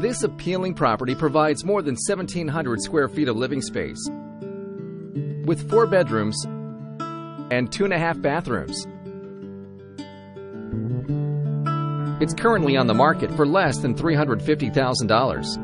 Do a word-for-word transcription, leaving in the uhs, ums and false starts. This appealing property provides more than seventeen hundred square feet of living space with four bedrooms and two and a half bathrooms. It's currently on the market for less than three hundred fifty thousand dollars.